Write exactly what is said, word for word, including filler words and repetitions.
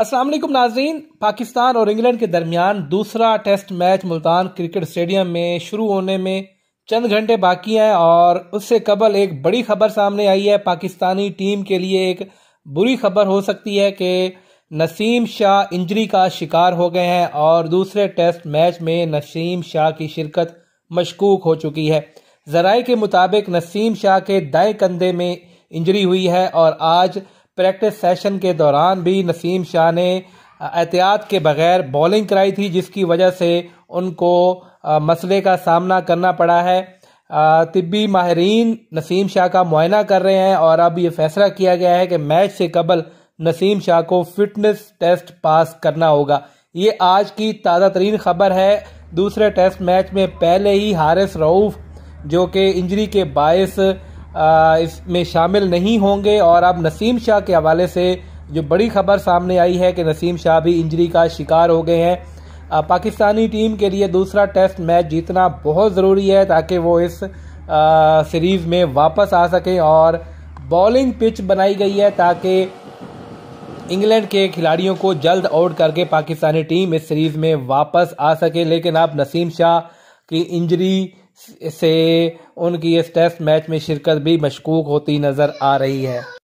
अस्सलाम वालेकुम नाज़रीन। पाकिस्तान और इंग्लैंड के दरमियान दूसरा test match Multan cricket stadium में शुरू होने में चंद घंटे बाकी हैं और उससे कबल एक बड़ी खबर सामने आई है। पाकिस्तानी टीम के लिए एक बुरी खबर हो सकती है कि नसीम शाह इंजरी का शिकार हो गए हैं और दूसरे टेस्ट मैच में नसीम शाह की शिरकत मशकूक हो चुकी है। ज़राए के मुताबिक नसीम शाह के दाएं कंधे में इंजरी हुई है और आज प्रैक्टिस सेशन के दौरान भी नसीम शाह ने एहतियात के बगैर बॉलिंग कराई थी, जिसकी वजह से उनको मसले का सामना करना पड़ा है। तिब्बी माहरीन नसीम शाह का मुआयना कर रहे हैं और अब ये फैसला किया गया है कि मैच से कबल नसीम शाह को फिटनेस टेस्ट पास करना होगा। ये आज की ताज़ा तरीन खबर है। दूसरे टेस्ट मैच में पहले ही हारिस राउफ, जो कि इंजरी के बायस इसमें शामिल नहीं होंगे, और अब नसीम शाह के हवाले से जो बड़ी खबर सामने आई है कि नसीम शाह भी इंजरी का शिकार हो गए हैं। पाकिस्तानी टीम के लिए दूसरा टेस्ट मैच जीतना बहुत ज़रूरी है ताकि वो इस सीरीज़ में वापस आ सकें, और बॉलिंग पिच बनाई गई है ताकि इंग्लैंड के खिलाड़ियों को जल्द आउट करके पाकिस्तानी टीम इस सीरीज़ में वापस आ सके। लेकिन अब नसीम शाह की इंजरी से उनकी इस टेस्ट मैच में शिरकत भी मशकूक होती नज़र आ रही है।